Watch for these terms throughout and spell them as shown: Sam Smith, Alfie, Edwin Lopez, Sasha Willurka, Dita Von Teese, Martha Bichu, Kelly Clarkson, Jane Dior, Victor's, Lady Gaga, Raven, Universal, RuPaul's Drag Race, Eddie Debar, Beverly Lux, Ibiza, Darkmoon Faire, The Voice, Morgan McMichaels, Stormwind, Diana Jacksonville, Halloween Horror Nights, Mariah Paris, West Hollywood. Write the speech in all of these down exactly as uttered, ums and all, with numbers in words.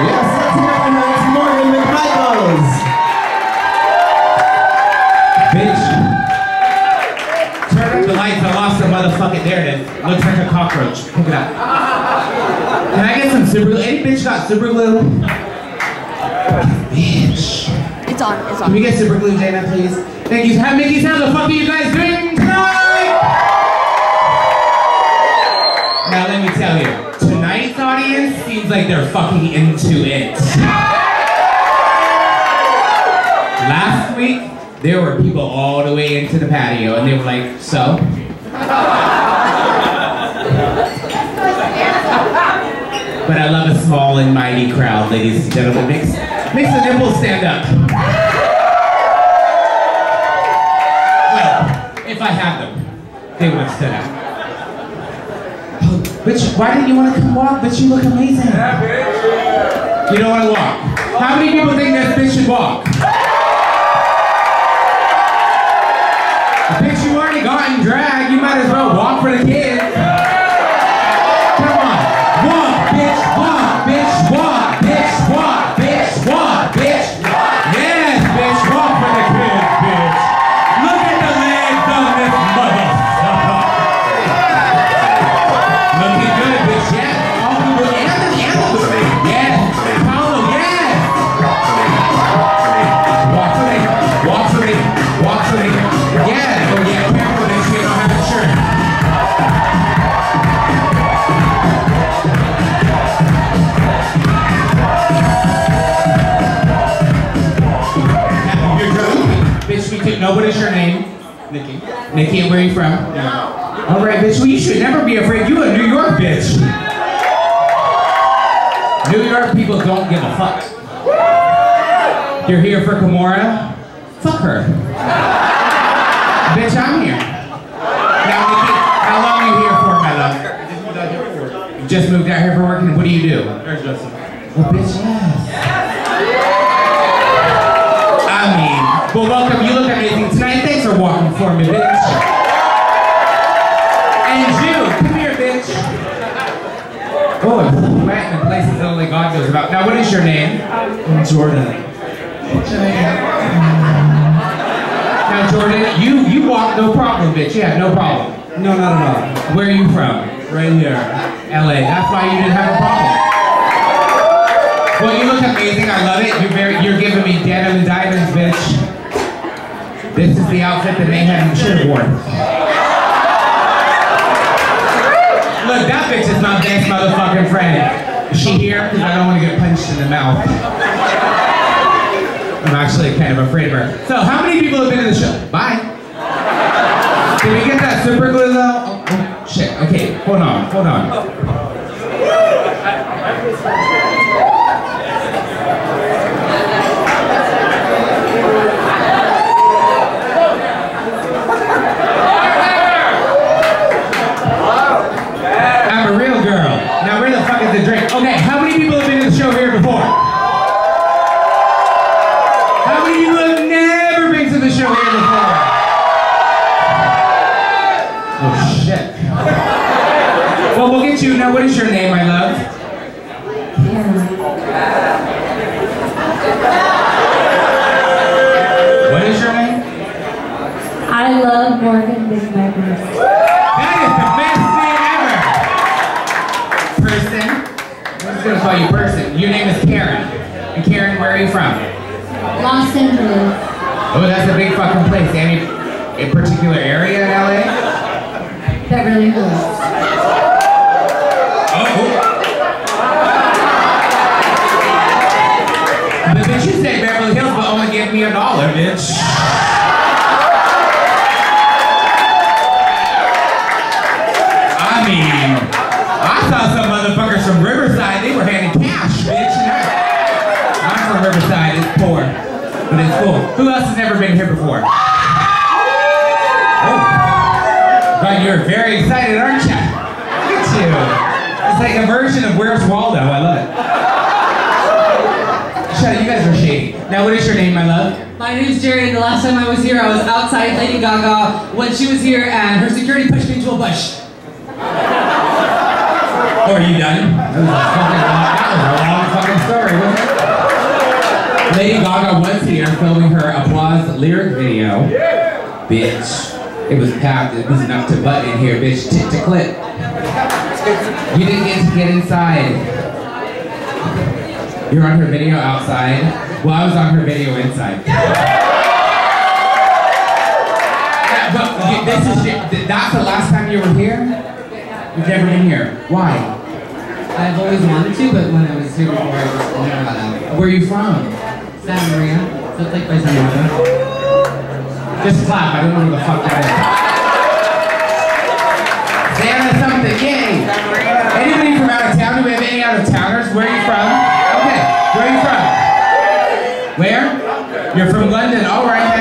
Yes, let's hear it for it's Morgan McMichaels. Bitch. Turn up the lights, I lost the motherfucking narrative. Looks like a cockroach. Pick it up. Can I get some super glue? Any bitch got super glue? Bitch. It's on, it's on. Can we get super glue, Dana, please? Thank you. How Mickey's how the fuck are you guys doing tonight? Now let me tell you, tonight's audience seems like they're fucking into it. Last week, there were people all the way into the patio and they were like, so? But I love a small and mighty crowd, ladies and gentlemen. Makes, makes the nipples stand up. Well, if I had them, they would have stood out. Bitch, why didn't you want to come walk? Bitch, you look amazing. Yeah, bitch. You don't want to walk. How many people think that bitch should walk? Bitch, you already got in drag. You might as well walk for the kids. Come on. Walk, bitch, walk, bitch, walk, bitch, walk, bitch, walk, bitch, walk. Yes, bitch, walk for the kids, bitch. Look at the legs on this mother. No, what is your name? Nikki. Nikki, where are you from? No. All right, bitch, well, you should never be afraid. You a New York bitch. New York people don't give a fuck. You're here for Kimora? Fuck her. Bitch, I'm here. Now, Nikki, how long are you here for, my love? You just moved out here for work, and what do you do? There's Justin. Well, bitch, yes. I mean... Well, welcome. You look amazing tonight. Thanks for walking for me, bitch. And you, come here, bitch. Oh, Latin in places that only God knows about. Now, what is your name? I'm Jordan. Now, Jordan, you you walk no problem, bitch. Yeah, no problem. No, not at all. Where are you from? Right here, L A. That's why you didn't have a problem. Well, you look amazing. I love it. You're very, you're giving me denim and diamonds, bitch. This is the outfit that they haven't should have worn. Look, that bitch is my best motherfucking friend. Is she here? Because I don't want to get punched in the mouth. I'm actually kind of afraid of her. So, how many people have been to the show? Bye. Did we get that super glue though? Oh, oh, shit. Okay, hold on, hold on. Okay, how many people have been to the show here before? How many people have never been to the show here before? Oh shit. Well, we'll get you. Now, what is your name, my love? What is your name? I love Morgan McMichaels. That is the best name ever! Person. I'm just gonna call you person. Your name is Karen. And Karen, where are you from? Los Angeles. Oh, that's a big fucking place. Any a particular area in L A? Beverly Lux. Oh. The bitch, you said Beverly Hills, but only gave me a dollar, bitch. I mean, I saw some motherfuckers from Riverside. They were handing cash, bitch. I'm from Riverside. It's poor, but it's cool. Who else has never been here before? Oh, God, you're very excited, aren't you? Look at you. It's like a version of Where's Waldo. I love it. Shut up, you guys are shady. Now, what is your name, my love? My name's Jerry, and the last time I was here, I was outside Lady Gaga when she was here, and her security pushed me into a bush. Oh, are you done? That was a fucking long, that was a long fucking story. Chicago was here filming her Applause lyric video. Yeah. Bitch. It was packed. It was enough to butt in here, bitch. Tit to clip. You didn't get to get inside. You're on her video outside. Well, I was on her video inside. Yeah. But this is your, that's the last time you were here? You've never been here. Why? I've always wanted to, but when I was here before, I was never got out. Where are you from? Santa Maria. So it's like by Santa Maria. Just clap. I don't know who the fuck that is. Santa something. Yay! Anybody from out of town? Do we have any out of towners? Where are you from? Okay. Where are you from? Where? You're from London. All right.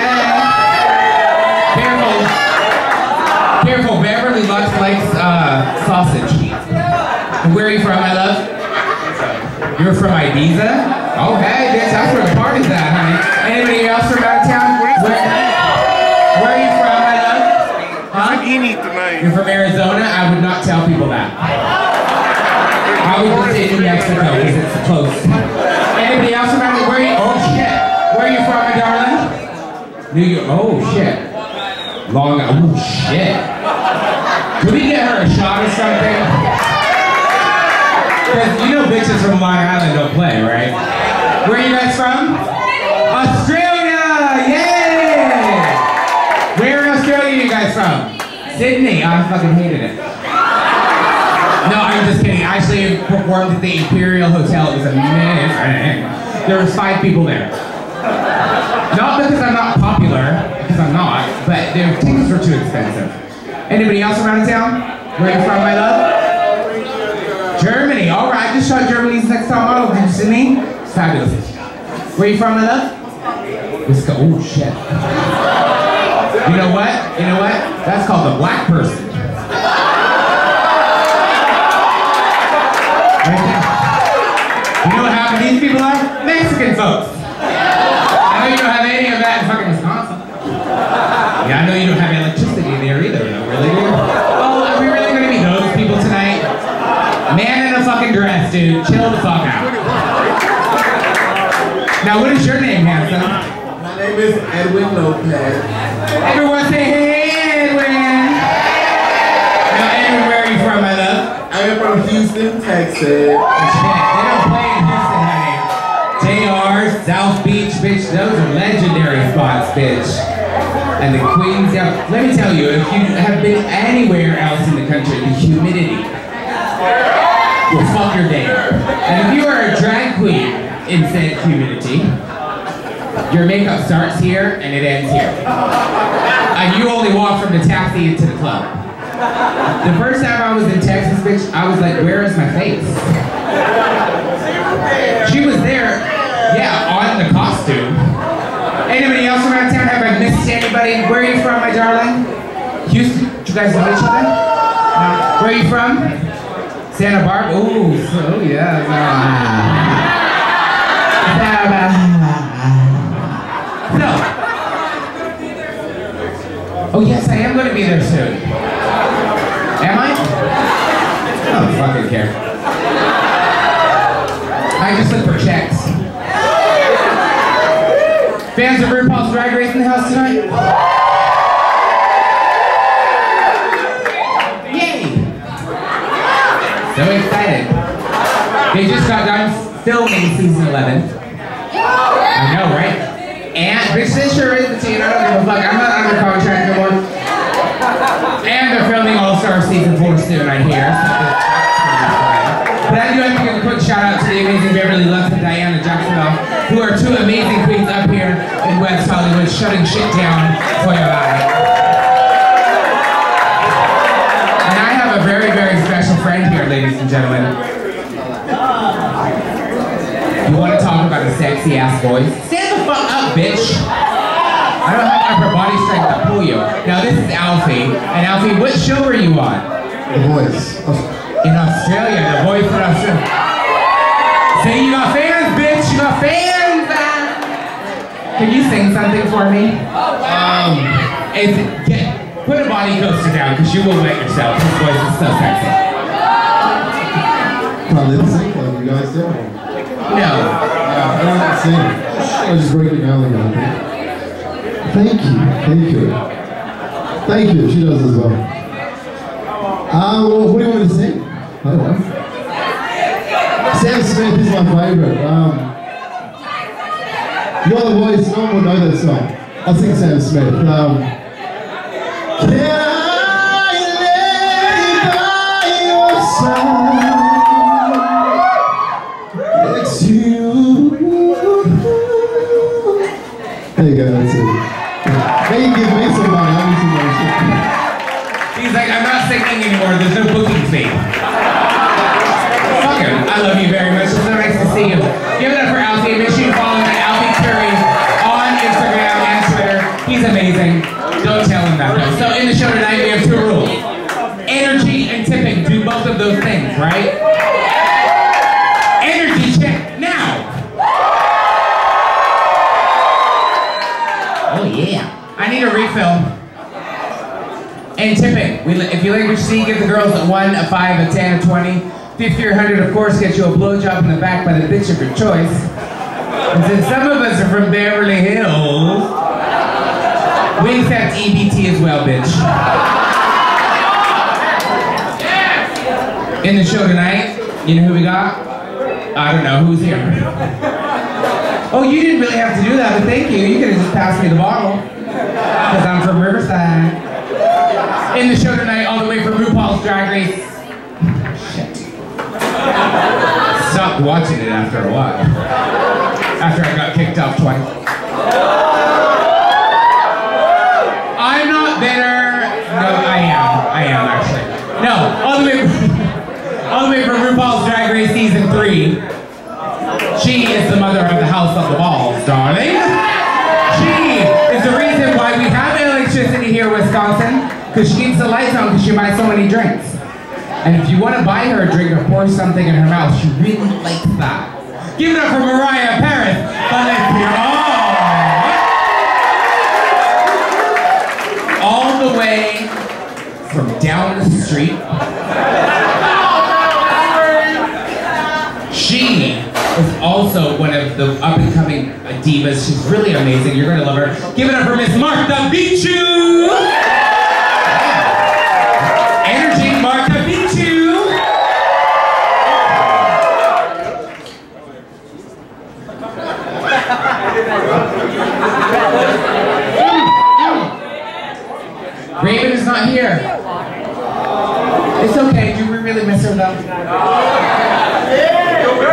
Careful, Beverly Lux likes uh, sausage. And where are you from, my love? You're from Ibiza? Oh, hey, bitch, that's where the party's at, honey. Anybody else from out of town? Where, where are you from, my love? Huh? You're from Arizona? I would not tell people that. I would just say New Mexico, because it's close. Anybody else from out of town? Where are you? Oh, shit. Where are you from, my darling? New York. Oh, shit. Long Island. Oh, shit. Could we get her a shot or something? Because you know bitches from Long Island don't play, right? Where are you guys from? Australia! Yay! Where in Australia are you guys from? Sydney. Oh, I fucking hated it. No, I'm just kidding. I actually performed at the Imperial Hotel. It was amazing. There was five people there. Not because I'm not popular. I'm not, but their tickets were too expensive. Anybody else around town? Where are you from, my love? Germany. All right, I just shot Germany's next top model. Did you see me? Fabulous. Where are you from, my love? Let's go. Oh shit. You know what? You know what? That's called the black person. Right there. You know what half of these people are? Mexican folks. I know you don't have any of that in fucking Wisconsin. Yeah, I know you don't have electricity there either, though, really. Well, are we really gonna be those people tonight? Man in a fucking dress, dude. Chill the fuck out. Now, what is your name, handsome? My name is Edwin Lopez. Everyone say hey, Edwin. Now, Edwin, where are you from, my love? I am from Houston, Texas. Shit, they don't play in Houston, honey. J R, South Beach, bitch. Those are legendary spots, bitch. And the Queens, yeah. Let me tell you, if you have been anywhere else in the country, the humidity will fuck your day up. And if you are a drag queen in said humidity, your makeup starts here and it ends here. And you only walk from the taxi into the club. The first time I was in Texas, bitch, I was like, where is my face? She was there, yeah, on the costume. Anybody else around town? Have I missed anybody? Where are you from, my darling? Houston? Did you guys know each other? No. Where are you from? Santa Barbara? Ooh, oh yeah. No. Oh yes, I am going to be there soon. Am I? I don't fucking care. I just look for checks. Fans of RuPaul's Drag Race in the house tonight? Yay! So excited. They just got done filming season eleven. I know, right? And, bitch, this sure is the team. I don't give a fuck. I'm not under contract no more. And they're filming All-Star season four soon, I hear. But I do have to give a quick shout out to the amazing Beverly Lux and Diana Jacksonville, who are two amazing queens up here in West Hollywood, shutting shit down for your eye. And I have a very, very special friend here, ladies and gentlemen. You want to talk about a sexy ass voice? Stand the fuck up, bitch! I don't have upper body strength to pull you. Now this is Alfie, and Alfie, what show were you on? The Voice. In Australia, The Voice in Australia. Say you got fans, bitch! You got fans! Can you sing something for me? Oh, wow. Um, and get, put a body coaster down, because you will wet yourself. This voice is so sexy. Probably the same one you guys doing. No. No. I haven't seen it. I was just breaking down the guy. Thank you, thank you. Thank you, she does as well. Uh, well, what do you want me to sing? I don't know. Sam Smith is my favorite. Um, You're the Voice, no one will know that song. I'll sing Sam Smith. Um, can I lay by your side? Next to you. There you go, that's it. Now you give me some money, I'll give you some money. He's like, I'm not singing anymore, there's no booking fee. Fuck him, I love you very much, it's so nice to see you. Give it up for Alfie, make sure you follow him. He's amazing. Don't tell him that though. So in the show tonight, we have two rules. Energy and tipping do both of those things, right? Energy check now. Oh yeah. I need a refill. And tipping. We, if you language C, give the girls a one, a five, a ten, a twenty. Fifty or a hundred, of course, gets you a blowjob in the back by the bitch of your choice. And since some of us are from Beverly Hills, we accept E B T as well, bitch. Yes. In the show tonight, you know who we got? I don't know, who's here? Oh, you didn't really have to do that, but thank you. You could have just passed me the bottle. Because I'm from Riverside. In the show tonight, all the way from RuPaul's Drag Race. Shit. Stopped watching it after a while. After I got kicked off twice. No, all the way from, all the way from RuPaul's Drag Race season three. She is the mother of the house of the balls, darling. She is the reason why we have electricity here in Wisconsin, because she keeps the lights on because she buys so many drinks. And if you want to buy her a drink or pour something in her mouth, she really likes that. Give it up for Mariah Paris, but let's be all. All the way from down the street. She is also one of the up-and-coming divas. She's really amazing. You're gonna love her. Give it up for Miss Martha Bichu! Energy Martha Bichu! Raven is not here. It's okay, do we really miss her though? No.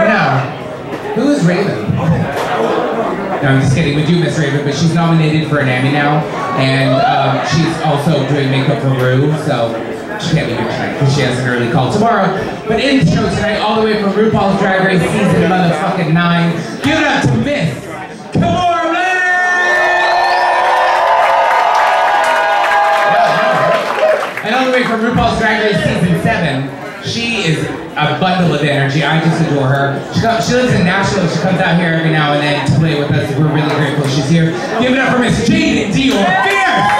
Who is Raven? No, I'm just kidding, we do miss Raven, but she's nominated for an Emmy now, and um, she's also doing makeup for Ru, so she can't be here tonight, because she has an early call tomorrow. But in the show tonight, all the way from RuPaul's Drag Race season motherfucking nine, give it up to Miss! From RuPaul's Drag Race season seven, she is a bundle of energy. I just adore her. She, comes, she lives in Nashville. She comes out here every now and then to play with us. We're really grateful she's here. Give it up for Miss Jane Dior. Fierce.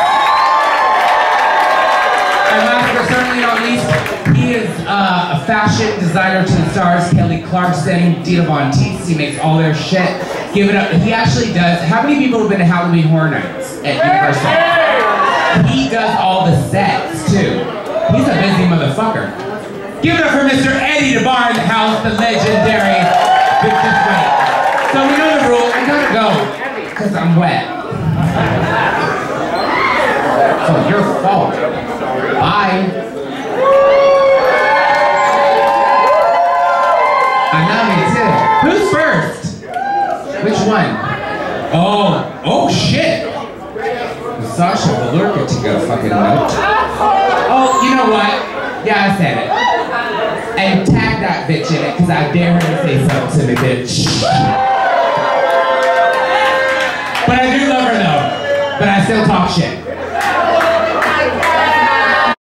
And last but certainly not least, he is uh, a fashion designer to the stars. Kelly Clarkson, Dita Von Teese. He makes all their shit. Give it up. He actually does. How many people have been to Halloween Horror Nights at Universal? He does all the sets, too. He's a busy motherfucker. Give it up for Mister Eddie Debar in the house, the legendary Victor's. So we know the rule, I gotta go, because I'm wet. So your fault. Bye. I love you, too. Who's first? Which one? Oh, oh shit. Sasha Willurka to go fucking note. Oh, you know what? Yeah, I said it. And tag that bitch in it, because I dare her to say something to me, bitch. But I do love her, though. But I still talk shit.